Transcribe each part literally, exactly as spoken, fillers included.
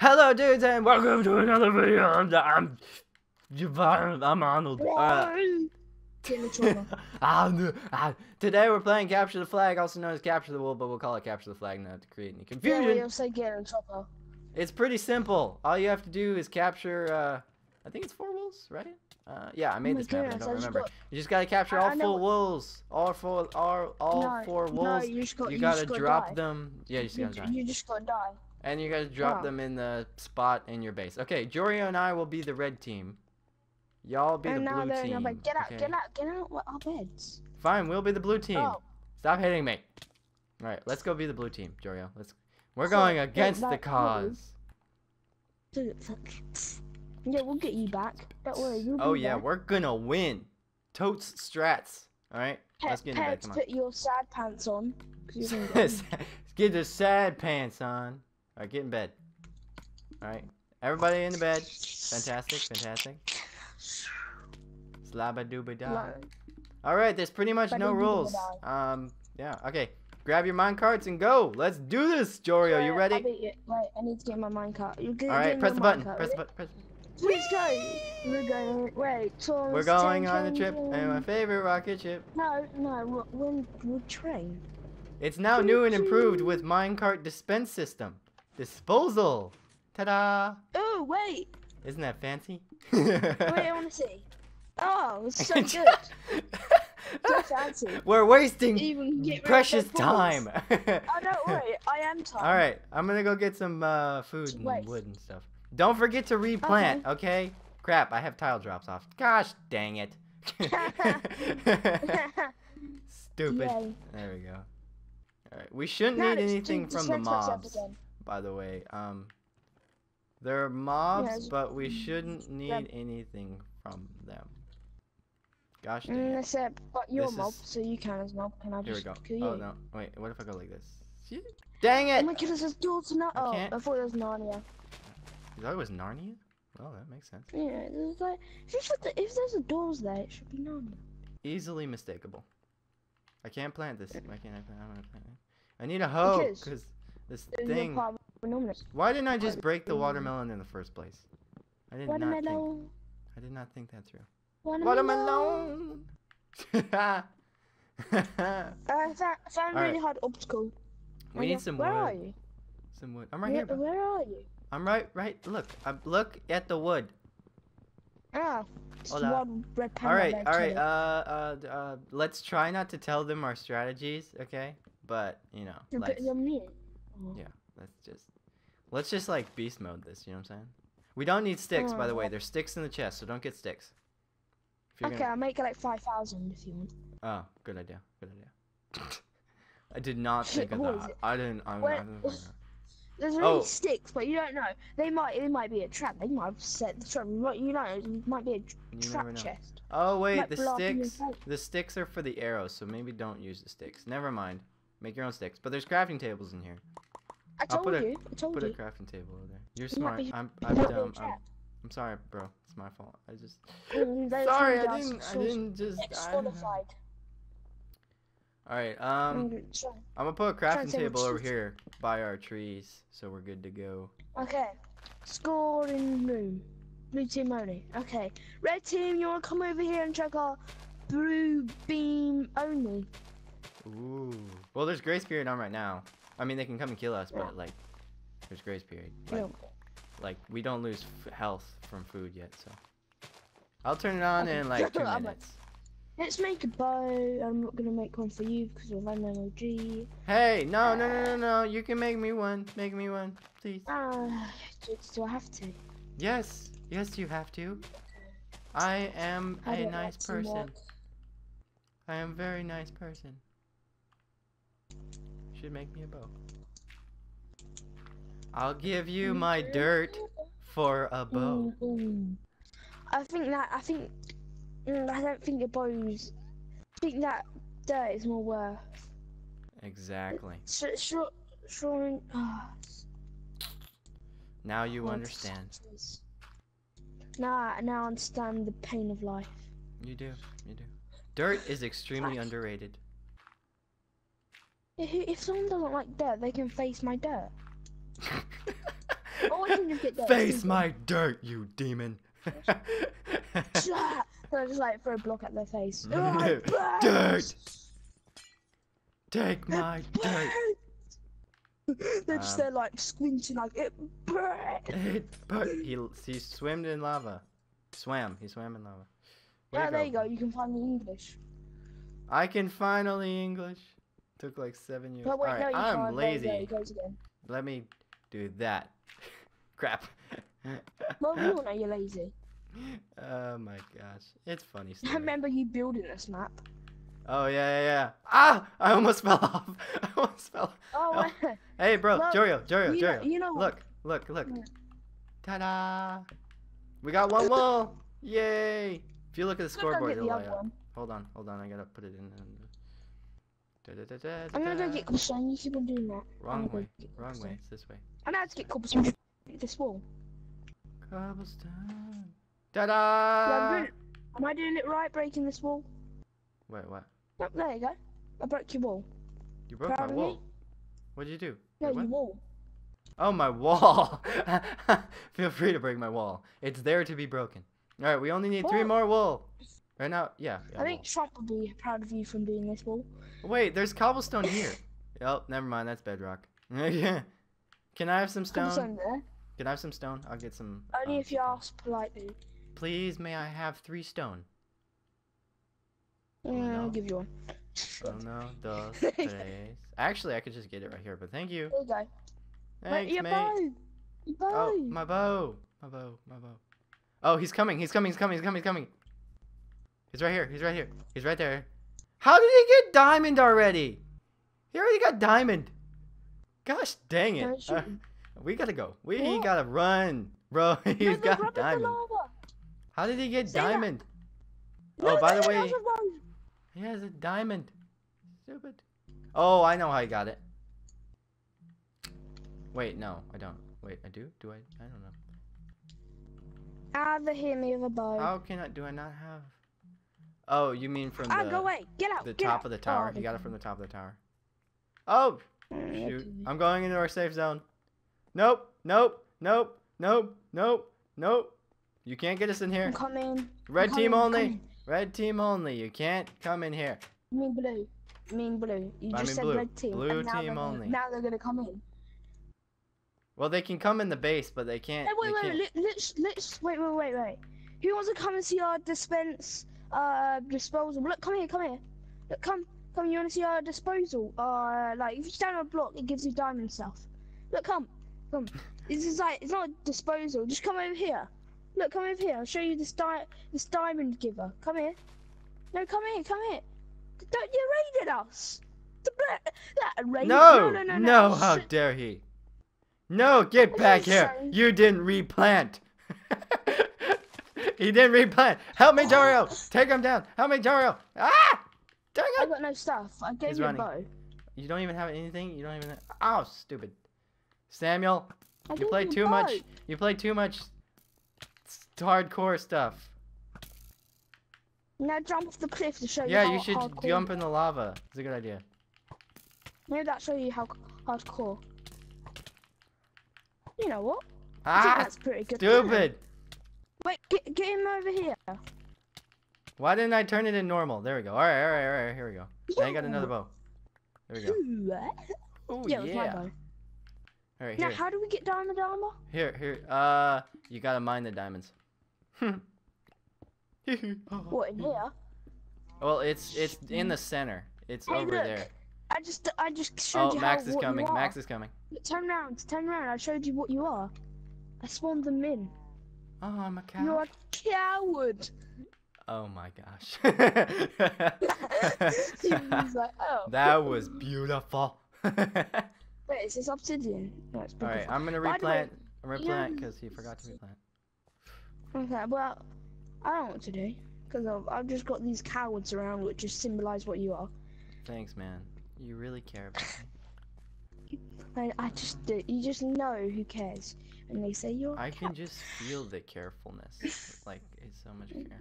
Hello dudes and welcome to another video. I'm I'm, I'm Arnold. Uh, I'm, I'm, today we're playing Capture the Flag, also known as Capture the Wall, but we'll call it Capture the Flag not to create any confusion. Yeah, it's pretty simple. All you have to do is capture uh I think it's four wolves, right? Uh yeah, I made oh this goodness, map, I don't I remember. Just got, you just gotta capture all four wolves. All four all all no, four wolves. No, you, got, you, you gotta drop die. them. Yeah, you just you, gotta die. You just gotta die. And you gotta drop oh. them in the spot in your base. Okay, Jorio and I will be the red team. Y'all be and the blue they're, team. Like, get out, okay. get out, get out, our beds. Fine, we'll be the blue team. Oh. Stop hitting me. All right, let's go be the blue team, Jorio. Let's. We're so, going against yeah, the cause. Dude, yeah, we'll get you back. Don't worry, you'll Oh be yeah, back. We're gonna win. Totes strats. All right, Pe let's get it back. Come on. Put your sad pants on. Let's get the sad pants on. Alright, get in bed. Alright. Everybody in the bed. Fantastic, fantastic. Slabba dooba da. Alright, there's pretty much no rules. Um yeah, okay. Grab your minecarts and go. Let's do this, Jorio. You ready? Right, I need to get my minecart. Alright, press the button. Press the button. Press the button. Let's go. We're going wait, We're going on a trip and my favorite rocket ship. No, no, we'll we'll train. It's now new and improved with minecart dispense system. Disposal! Ta-da! Oh, wait! Isn't that fancy? Wait, I want to see. Oh, it's so good. So fancy. We're wasting precious time. Oh, don't worry. I am tired. All right. I'm going to go get some uh, food and Waste. wood and stuff. Don't forget to replant, okay. okay? Crap, I have tile drops off. Gosh dang it. Stupid. Yay. There we go. All right. We shouldn't no, need anything from the mobs. By the way, um, there are mobs, yeah, but we shouldn't need them. anything from them. Gosh dang mm, Except, but you're this a mob, is... so you can as mob. Can I just Here we go. Oh, you? no. Wait, what if I go like this? Dang it! Oh my goodness, there's doors in that. Oh, I thought it was Narnia. You thought it was Narnia? Oh, that makes sense. Yeah, there's like, if, the, if there's a doors there, it should be Narnia. Easily mistakable. I can't plant this. Why can't I plant, I plant it? I need a hoe, because... Cause this thing. Why didn't I just break the watermelon in the first place? I did not think. I did not think that through. Watermelon. I found a really hard obstacle. We need some wood. Where are you? Some wood. I'm right here. Where are you? I'm right, right. Look, look at the wood. Ah. All right, all right. Uh, uh, uh. Let's try not to tell them our strategies, okay? But you know. But you're mean. Yeah, let's just, let's just like beast mode this, you know what I'm saying? We don't need sticks, by the way. There's sticks in the chest, so don't get sticks. Okay, gonna... I'll make it like five thousand if you want. Oh, good idea, good idea. I did not Shit, think of that. I didn't, I'm Wait, not gonna There's really oh. sticks, but you don't know. They might, it might be a trap. They might have set the trap, you know, it might be a you trap chest. Oh wait, the sticks, the sticks are for the arrows, so maybe don't use the sticks. Never mind. Make your own sticks, but there's crafting tables in here. I told I'll put you. A, I told put you. a crafting table over there. You're smart. Be, I'm, I'm dumb. I'm, I'm sorry, bro. It's my fault. I just. Mm, sorry, I didn't. I didn't just. All right. Um. I'm gonna put a crafting table over here by our trees, so we're good to go. Okay. Scoring room. Blue team only. Okay. Red team, you wanna come over here and check our blue beam only. Ooh. Well, there's grace period on right now. I mean, they can come and kill us, but like, there's grace period. Like, like we don't lose f health from food yet, so. I'll turn it on okay. in like two minutes. Let's make a bow. I'm not gonna make one for you because we're running out of G. Hey, no, uh, no, no, no, no! You can make me one. Make me one, please. Ah, uh, do I have to? Yes, yes, you have to. I am I a nice person. Work. I am a very nice person. Should make me a bow. I'll give you my dirt for a bow. I think that I think I don't think a bow's. I think that dirt is more worth. Exactly. Sure, sure, sure, oh. Now you oh, understand. Now, now I understand the pain of life. You do, you do. Dirt is extremely underrated. If someone doesn't like dirt, they can face my dirt. Or we can Face my dirt, you demon. So I just like throw a block at their face. Oh, dirt! Take my dirt! They're um, just there like squinting like it burns! It burns! He, he swam in lava. Swam. He swam in lava. Where yeah, there you go. You can finally English. I can finally English. Took like seven years. But wait, All right, no, I'm lazy. There, there, again. Let me do that. Crap. Well, we all know you're lazy. Oh my gosh, it's funny story. I remember you building this map. Oh yeah, yeah, yeah. Ah, I almost fell off. I almost fell off. Oh, oh. Hey, bro, look, Jorio, Jorio, you Jorio. Know, you know look, look, look. Yeah. Ta-da! We got one wall. Yay! If you look at the scoreboard, it'll light up. Hold on, hold on. I gotta put it in. Da, da, da, da, da. I'm gonna go get cobblestone. You keep on doing that. Wrong way. Wrong way. It's this way. I'm gonna have to get cobblestone. This wall. Cobblestone. Ta-da! Yeah, am I doing it right? Breaking this wall? Wait, what? Oh, there you go. I broke your wall. You broke Proud my wall. Me? What did you do? No, Wait, your wall. Oh, my wall. Feel free to break my wall. It's there to be broken. All right, we only need wall. three more wool. Right now, yeah. yeah I think Trap will be proud of you from doing this wall. Wait, there's cobblestone here. Oh, never mind. That's bedrock. Yeah. Can I have some stone? Cobblestone there. Can I have some stone? I'll get some. Only um, if you ask politely. Please, may I have three stone? Yeah, oh, no. I'll give you one. Uno, dos, tres. Actually, I could just get it right here, but thank you. There you go. Thanks, Wait, mate. Bow. Your bow. Oh, my bow. My bow. My bow. Oh, he's coming. He's coming. He's coming. He's coming. He's coming. He's right here. He's right here. He's right there. How did he get diamond already? He already got diamond. Gosh dang it. Uh, we gotta go. We yeah. gotta run. Bro, he's no, got diamond. How did he get See diamond? No, oh, by the way, he has a diamond. Stupid. Oh, I know how he got it. Wait, no, I don't. Wait, I do? Do I? I don't know. Ah, the hit me with a bow. How can I? Do I not have? Oh, you mean from ah, the, go away. Get out, the get top out. of the tower? Oh, you got it from the top of the tower. Oh, shoot! I'm going into our safe zone. Nope, nope, nope, nope, nope, nope. You can't get us in here. I'm coming. Red I'm team coming, only. Red team only. You can't come in here. I mean blue. I mean blue. You I just said blue. red team. Blue now team only. Now they're gonna come in. Well, they can come in the base, but they can't. Hey, wait, they wait, can't. Wait, let's, let's, wait, wait, wait, wait. Who wants to come and see our dispense, uh, disposal? Look, come here, come here. Look, come, come. You want to see our disposal? Uh, like if you stand on a block, it gives you diamond stuff. Look, come, come. This is like it's not a disposal. Just come over here. Look, come over here. I'll show you this di this diamond giver. Come here. No, come here, come here. Don't you raided us? That raided. No, no, no, no. No, no. How dare he? No, get back here! You didn't replant! He didn't replant! Help me, Jorio! Take him down! Help me, Jorio! Ah! Dang it! I got no stuff. I gave He's you running. a bow. You don't even have anything? You don't even have... Oh, stupid. Samuel, I you play too bow. much... You play too much... hardcore stuff. Now jump off the cliff to show yeah, you how Yeah, you should hardcore. jump in the lava. It's a good idea. Maybe that'll show you how hardcore. You know what? Ah, that's pretty good. Stupid. Wait, get, get him over here. Why didn't I turn it in normal? There we go. All right, all right, all right. Here we go. Yeah. Now you got another bow. There we go. Oh yeah. yeah. It was my bow. All right. Now, here. how do we get diamond armor? Here, here. Uh, you gotta mine the diamonds. What in here? Well, it's it's in the center. It's hey, over look. there. I just, I just showed oh, you Max how, is what coming. you are. Max is coming. Turn around, turn around. I showed you what you are. I spawned them in. Oh, I'm a coward. You're a coward. Oh my gosh. was like, oh. That was beautiful. Wait, is this obsidian? No, it's All right, I'm gonna replant. Way, replant because you know, he forgot to replant. Okay, well, I don't know what to do because I've, I've just got these cowards around, which just symbolize what you are. Thanks, man. You really care about me. I, I just do. You just know who cares, and they say you're. I can just feel the carefulness. Like it's so much care.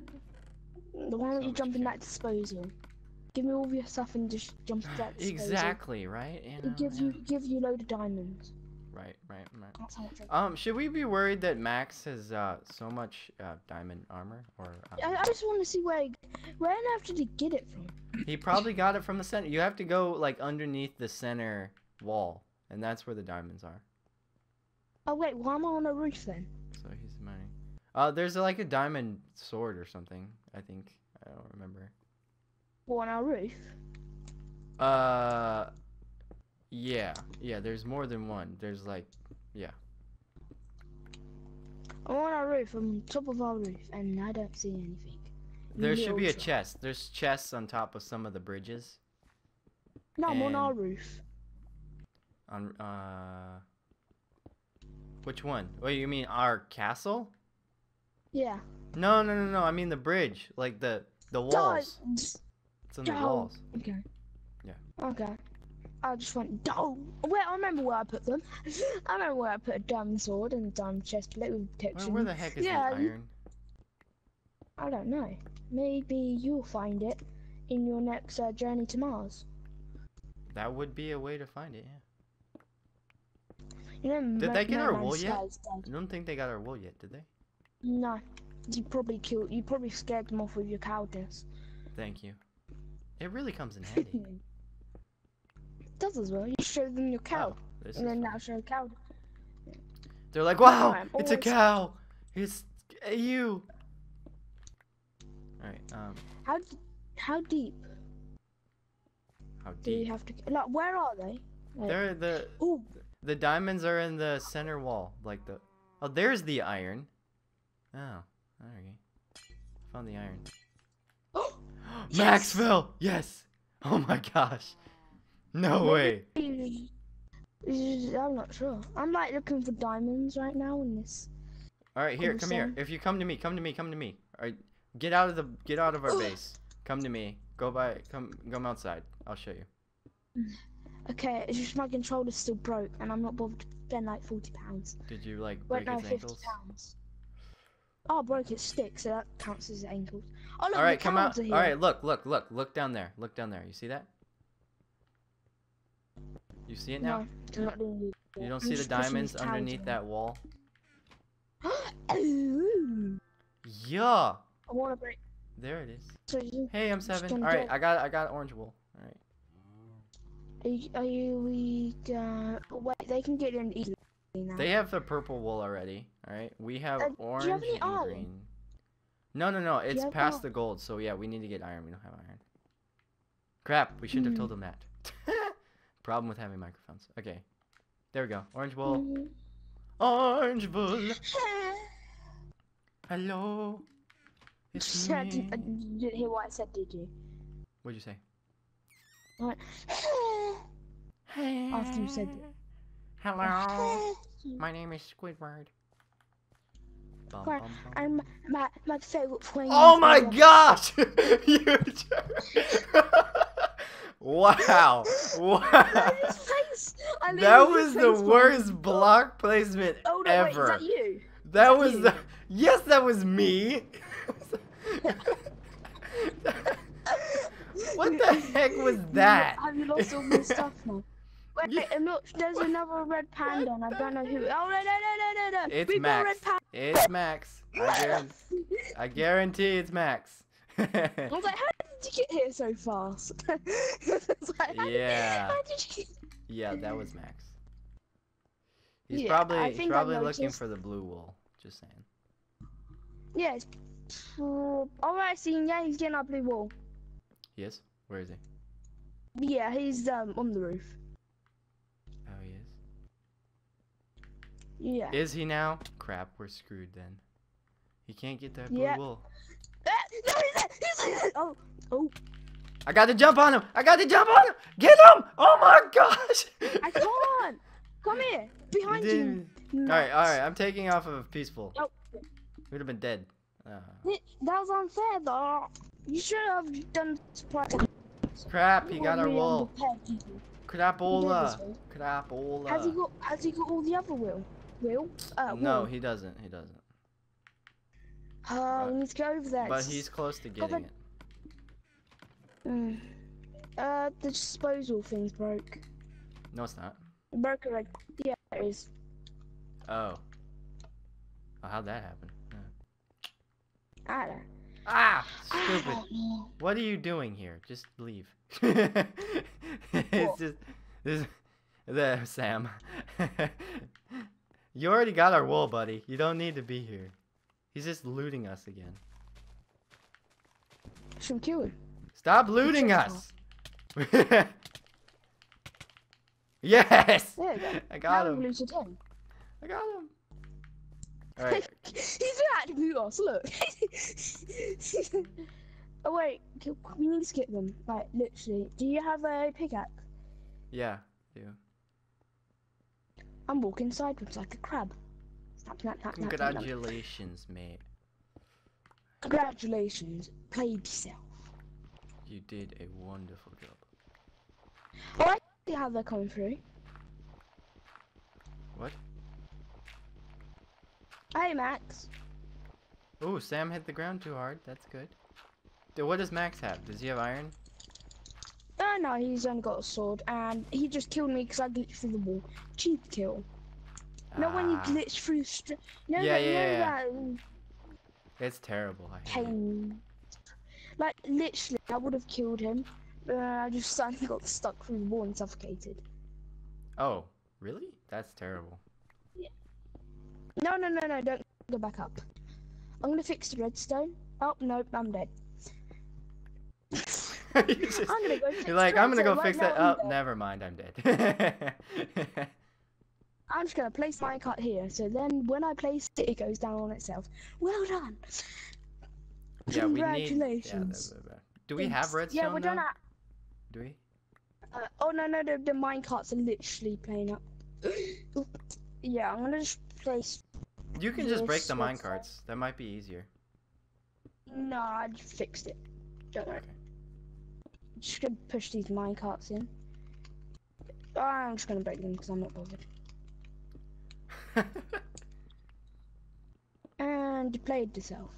The one that you jump in that disposal. Give me all of your stuff and just jump to that disposal. Exactly right. You know, give you give you a load of diamonds. right, right, right. Um, should we be worried that Max has uh so much uh diamond armor? Or um... I, I just want to see where I, where did he get it from? He probably got it from the center. You have to go like underneath the center wall, and that's where the diamonds are. Oh wait, well I'm on the roof then. So he's mining. Uh, there's like a diamond sword or something. I think I don't remember. Well, on our roof. Uh. Yeah, yeah, there's more than one. There's like, yeah. I'm on our roof, I'm on top of our roof, and I don't see anything. There should be a chest. There's chests on top of some of the bridges. No, I'm on our roof. On, uh... Which one? What, you mean our castle? Yeah. No, no, no, no, I mean the bridge. Like the, the walls. It's on the walls. Okay. Yeah. Okay. I just went, oh, well, I remember where I put them. I remember where I put a diamond sword and a diamond chest plate with protection. Where, where the heck is yeah, the iron? I don't know. Maybe you'll find it in your next uh, journey to Mars. That would be a way to find it, yeah. You know, did they get our wool yet? I don't think they got our wool yet, did they? No. You probably killed, you probably scared them off with your cowardice. Thank you. It really comes in handy. Does as well. You show them your cow, oh, and then now show a cow. They're like, "Wow, I'm it's a cow! It's a you." All right. Um. How how deep? How deep? Do you have to? Like, where are they? Like, they're the. Ooh. The diamonds are in the center wall, like the. Oh, there's the iron. Oh, okay. Found the iron. Oh. Yes! Maxwell, yes. Oh my gosh. No way. I'm not sure. I'm like looking for diamonds right now in this. All right, here, come here. If you come to me, come to me, come to me. All right, get out of the, get out of our base. Come to me. Go by, come, come outside. I'll show you. Okay, it's just my controller's still broke, and I'm not bothered to spend like forty pounds. Did you like break his ankles? Oh, I broke his stick, so that counts as ankles. Oh look, all right, come out. All right, look, look, look, look down there. Look down there. You see that? You see it now? No, not doing it. You don't I'm see the diamonds underneath that wall? Yeah. I want to break. There it is. So you, hey, I'm seven. All right, I got I got orange wool. All right. Are you, are you we uh, wait, they can get in easily now. They have the purple wool already. All right. We have uh, orange do you have any and iron? Green. No, no, no. It's past the gold. So yeah, we need to get iron. We don't have iron. Crap, we shouldn't mm. have told them that. Problem with having microphones. Okay, there we go. Orange wool. Mm-hmm. Orange wool. Hello. It's me. I didn't hear what I said, did you? What'd you say? I went, after you said that. Hello. My name is Squidward. Bum, bum, bum. I'm my my favorite player. Oh my gosh! You. Wow! Wow! That was the worst block placement ever. Oh no! Wait, is that you? That was the yes, that was me. What the heck was that? Have you lost all my stuff now? Wait, look, there's another red panda, and I don't know who. Oh no no no no no! It's Max. It's Max. I guarantee. I guarantee it's Max. I was like, how did you get here so fast? Like, how yeah. Did, how did you... Yeah, that was Max. He's yeah, probably he's probably looking for the blue wool. Just saying. Yes. Yeah, all right, seen. Yeah, he's getting our blue wool. Yes. Where is he? Yeah, he's um on the roof. Oh, he is. Yeah. Is he now? Crap, we're screwed then. He can't get that blue yeah. wool. No, he's there. He's there. Oh, oh! I got to jump on him! I got to jump on him! Get him! Oh my gosh! I can't! Come here! Behind you! you. No. Alright, alright, I'm taking off of Peaceful. Oh. We'd have been dead. Uh. That was unfair though. You should have done surprise. Crap, he got our wool. Crapola! Crapola! Has he got, has he got all the other wool? Will? Uh, no, he doesn't. He doesn't. Oh, but, we need to go over there. But he's close to getting it. Mm. Uh, the disposal thing's broke. No, it's not. It broke already. Yeah, Raised. Oh. Oh, how'd that happen? Yeah. I don't know. Ah, stupid. What are you doing here? Just leave. it's cool. just this the Sam. You already got our wool, buddy. You don't need to be here. He's just looting us again. Should kill him. Stop looting us. Yes. There you go. I got now him. Lose again. I got him. All right. He's about to boot us, look. Oh wait, we need to skip them. Like, literally. Do you have a pickaxe? Yeah, I do. I'm walking sideways like a crab. Snap, snap, snap, Congratulations, snap, mate. Congratulations. Played yourself. You did a wonderful job. Oh, I see how they're coming through. What? Hey, Max. Ooh, Sam hit the ground too hard. That's good. Dude, what does Max have? Does he have iron? Uh, no, he's only got a sword, and he just killed me because I glitched through the wall. Cheap kill. Ah. No, when you glitch through... No, yeah, no, yeah, no, yeah. That... It's terrible. I hate pain. It. Like, literally, I would have killed him, but I just suddenly got stuck through the wall and suffocated. Oh, really? That's terrible. No, no, no, no, don't go back up. I'm gonna fix the redstone. Oh, nope, I'm dead. just, I'm gonna go fix You're like, I'm gonna go fix right that. Now, oh, never mind, I'm dead. I'm just gonna place my cart here, so then when I place it, it goes down on itself. Well done! Yeah, Congratulations. We need... yeah, do we have redstone? Yeah, we're done at... Do we? Uh, oh, no, no, the, the mine carts are literally playing up. Yeah, I'm gonna just place. You can just break the mine carts. That might be easier. No, I just fixed it. Don't worry. Okay. I'm just gonna push these mine carts in. I'm just gonna break them because I'm not bothered. And you played yourself.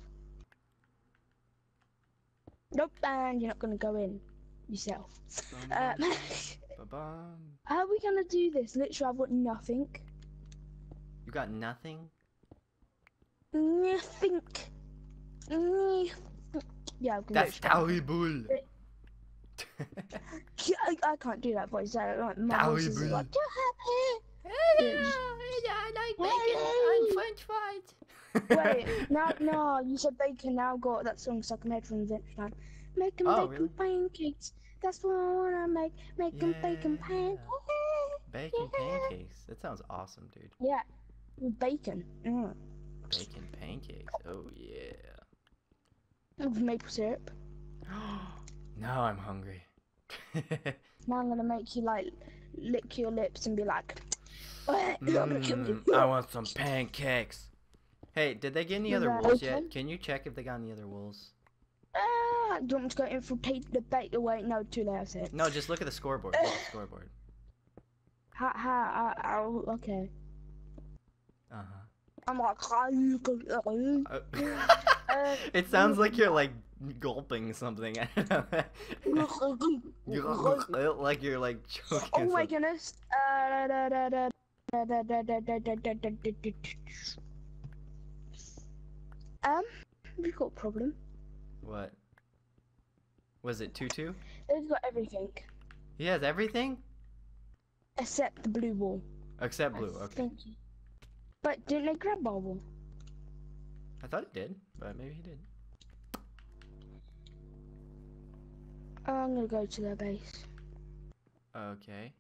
Nope, and you're not gonna go in yourself. Um, how are we gonna do this? Literally, I've got nothing. You got nothing? Nothing. Yeah, that's terrible. I, I can't do that voice. I don't like my voice. Like, yeah, I like bacon and French fries. Wait, no, no, you said bacon. Now got that song stuck in my head from the next time. Make them oh, bacon really? pancakes. That's what I wanna make. Make them yeah. bacon pancakes. Bacon yeah. pancakes. That sounds awesome, dude. Yeah. Bacon. Mm. Bacon pancakes. Oh yeah. With maple syrup. Now I'm hungry. Now I'm gonna make you like lick your lips and be like. mm, I want some pancakes. Hey, did they get any other yeah, wolves yet? Can you check if they got any other wolves? Ah, uh, do you want me to go infiltrate the bait away? No, too late. I said. No, just look at the scoreboard. Look at the scoreboard. Ha ha. Ow. Okay. Uh-huh. I'm like, uh, it sounds like you're like gulping something. Like you're like choking. Oh my goodness. Uh, da, da, da, da, da, da, da, da, da, da. Um, we've got a problem. What? Was it Tutu? He's got everything. He has everything? Except the blue wall. Except blue, okay. Thank you. But didn't they grab our wall? I thought it did, but maybe he did. I'm gonna go to their base. Okay.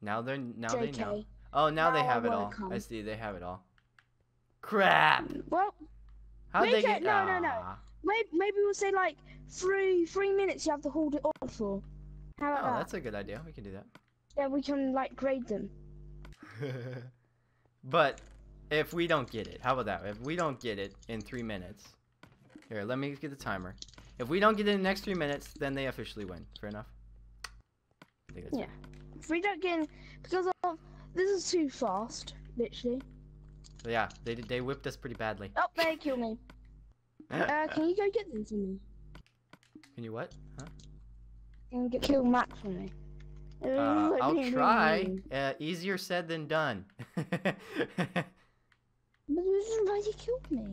Now they're now J K. They know. Oh, now, now they have I it all. Come. I see, they have it all. Crap. Well, how'd they get? No, Aww. no, no. Maybe, maybe we'll say like three three minutes. You have to hold it on for. How about oh, that? That's a good idea. We can do that. Yeah, we can like grade them. But if we don't get it, how about that? If we don't get it in three minutes, here, let me get the timer. If we don't get it in the next three minutes, then they officially win. Fair enough? I think that's yeah. Fair. If we don't get in, because of, this is too fast, literally. So yeah, they they whipped us pretty badly. Oh, they killed me. uh, can you go get them for me? Can you what? Huh? Can you get kill Max for me? Uh, I'll try. Uh, easier said than done. But this is why they killed me.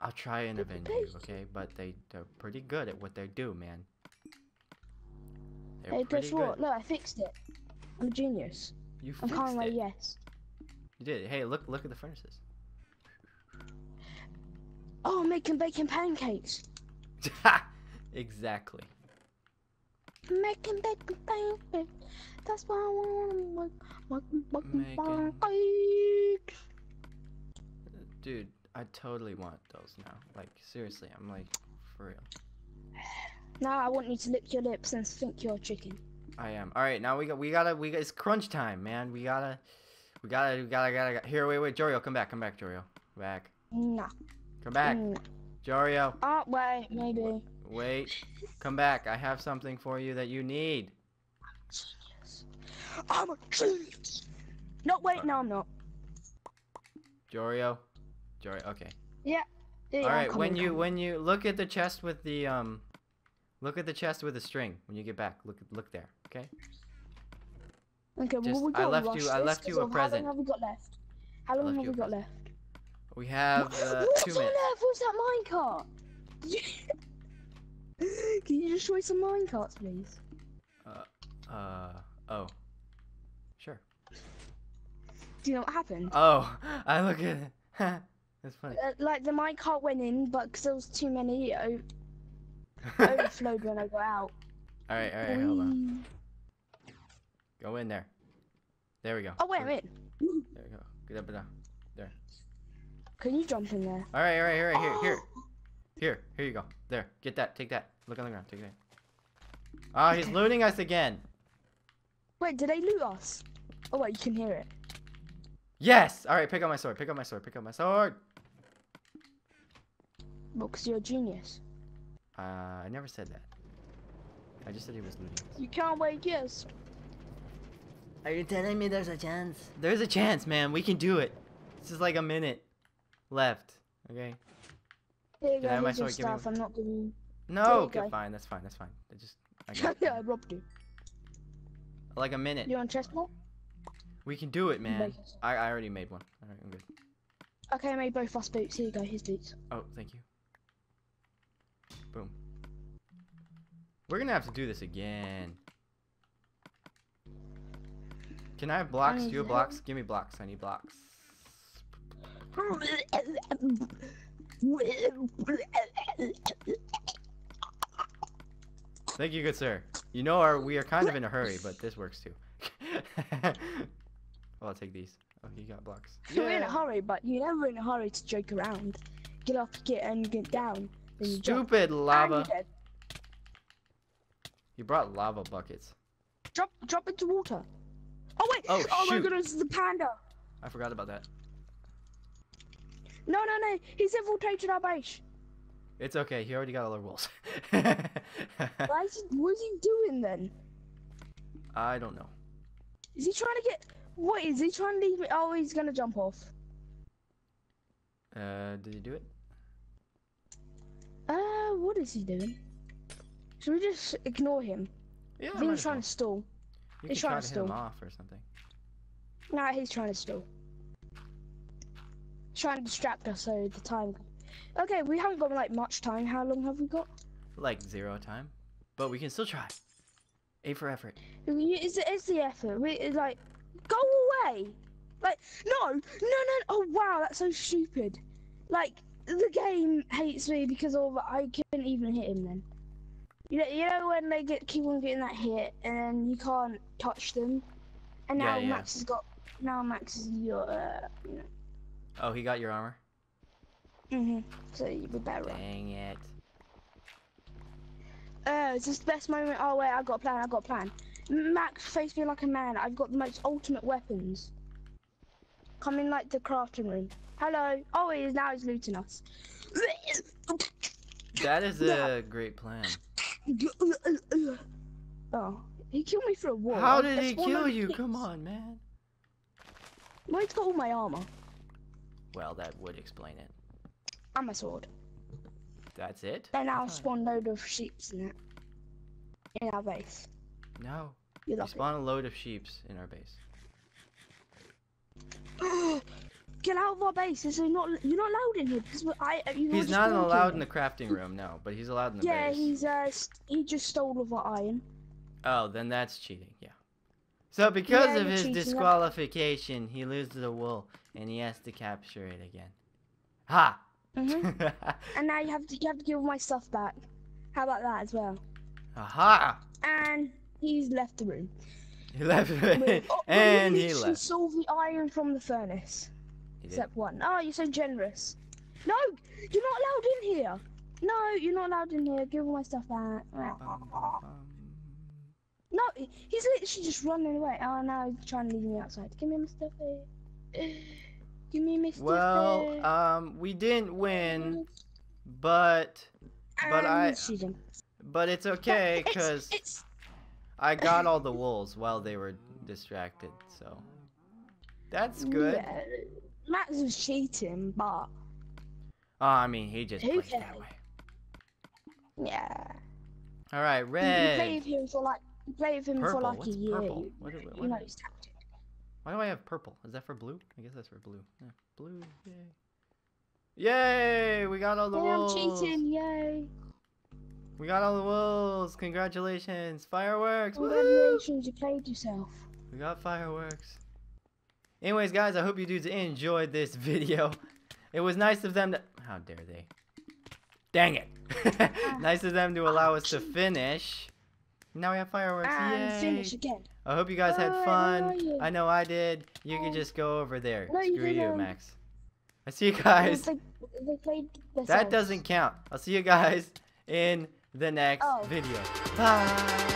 I'll try and avenge you, okay? But they, they're pretty good at what they do, man. They're hey, guess what? Look, I fixed it. I'm a genius. You fixed it? I'm calling it yes. You did. Hey, look look at the furnaces. Oh, I'm making bacon pancakes. Exactly. Making bacon pancakes. That's why I want to make bacon pancakes. Dude, I totally want those now. Like, seriously, I'm like, for real. Now I want you to lick your lips and think you're chicken. I am. All right, now we got, we gotta, we got, it's crunch time, man. We gotta, we gotta, we gotta, gotta, gotta. Here, wait, wait, Jorio, come back, come back, Jorio, back. No. Come back, no. Jorio. Oh wait, maybe. Wait, come back. I have something for you that you need. I'm a genius. I'm a genius. No, wait, right. No, I'm not. Jorio, Jorio. Okay. Yeah. yeah All right, coming, when you coming. when you look at the chest with the um. Look at the chest with a string when you get back. Look, look there. Okay. Okay. Just, well, we got I left you. I left you a present. How long have we got left? How long have we got left? We have uh, two minutes. What on earth was that minecart? You... Can you destroy some minecarts, please? Uh. Uh. Oh. Sure. Do you know what happened? Oh, I look at it. That's funny. Uh, like the minecart went in, but because there was too many. Oh, overflowed when I go out. All right, all right, hold on. Go in there. There we go. Oh wait, wait. There we go. Get up and down. There. Can you jump in there? All right, all right, all right. Here, oh. here, here, here you go. There. Get that. Take that. Look on the ground. Take that. Ah, oh, he's looting us again. Wait, did they loot us? Oh wait, you can hear it. Yes. All right, pick up my sword. Pick up my sword. Pick up my sword. Well, 'cause you're a genius. Uh, I never said that. I just said he was looting. You can't wait, yes. Are you telling me there's a chance? There's a chance, man. We can do it. This is like a minute left. Okay. There you go. Here's your stuff. I'm not giving. No. Okay. Fine. That's fine. That's fine. I just. I got yeah, I robbed you. Like a minute. You on chestnut? We can do it, man. I I already made one. All right, I'm good. Okay, I made both us boots. Here you go. Here's boots. Oh, thank you. Boom. We're gonna have to do this again. Can I have blocks? Do you have blocks? Give me blocks. I need blocks. Thank you, good sir. You know our, we are kind of in a hurry, but this works too. Well, I'll take these. Oh, you got blocks. You're yeah. in a hurry, but you're never in a hurry to joke around. Get up, get and get down. Stupid lava. You brought lava buckets. Drop, drop into water. Oh wait! Oh, oh my goodness, the panda. I forgot about that. No, no, no! He's infiltrated our base. It's okay. He already got all the wolves. Why is he, what is he doing then? I don't know. Is he trying to get? What is he trying to leave me? Oh, he's gonna jump off. Uh, did he do it? Uh, what is he doing? Should we just ignore him? Yeah, I think he's trying to stall. He's trying to stall. Hit him off or something. Nah, he's trying to stall. He's trying to distract us so the time. Okay, we haven't got like much time. How long have we got? Like zero time, but we can still try. A for effort. Is it is the effort? We it's like go away. Like no, no, no. Oh wow, that's so stupid. Like. The game hates me because of I couldn't even hit him then. You know, you know when they get keep on getting that hit and you can't touch them. And now yeah, yeah. Max has got now Max is your. Uh, you know. Oh, he got your armor. Mhm. So you'd be better. Dang it. Uh, it's just the best moment. Oh wait, I got a plan. I got a plan. Max faced me like a man. I've got the most ultimate weapons. Come in like the crafting room. Hello. Oh, he is now he's looting us. That is a great plan. Oh, he killed me for a war. How did he kill you? Come on, man. Well, he's got all my armor. Well, that would explain it. And my sword. That's it? Then I'll spawn a load of sheeps in it. In our base. No. You lost spawn it. A load of sheeps in our base. Get out of our base! Is not you're not allowed in here because I. You he's not allowed in the crafting room, no, but he's allowed in the yeah, base. Yeah, he's uh he just stole all of our iron. Oh, then that's cheating. Yeah. So because yeah, of his disqualification, up. he loses the wool and he has to capture it again. Ha! Mm-hmm. And now you have to you have to give all my stuff back. How about that as well? Aha! And he's left the room. He left it. Oh, and he left. Stole the iron from the furnace. Except one. Oh, you're so generous. No, you're not allowed in here. No, you're not allowed in here. Give all my stuff back. No, he's literally just running away. Oh, now he's trying to leave me outside. Give me Mister F. Give me Mister F. Well, um, we didn't win, but but I but it's okay because I got all the wolves while they were distracted. So that's good. Yeah. Max was cheating, but... Oh, I mean, he just plays that way. Yeah. Alright, red. You play with him for like, you play with him purple. for like What's a year. Purple? What is, what you know he's tactic. Why do I have purple? Is that for blue? I guess that's for blue. Yeah, blue, yay. Yay, we got all the yeah, wolves. I'm cheating, yay. We got all the wolves. Congratulations. Fireworks. Congratulations, woo! You played yourself. We got fireworks. Anyways, guys, I hope you dudes enjoyed this video. It was nice of them to... How dare they? Dang it. Nice of them to allow us to finish. Now we have fireworks. Yay. Finish again. I hope you guys had fun. I know I did. You can just go over there. Screw you, Max. I see you guys. That doesn't count. I'll see you guys in the next video. Bye.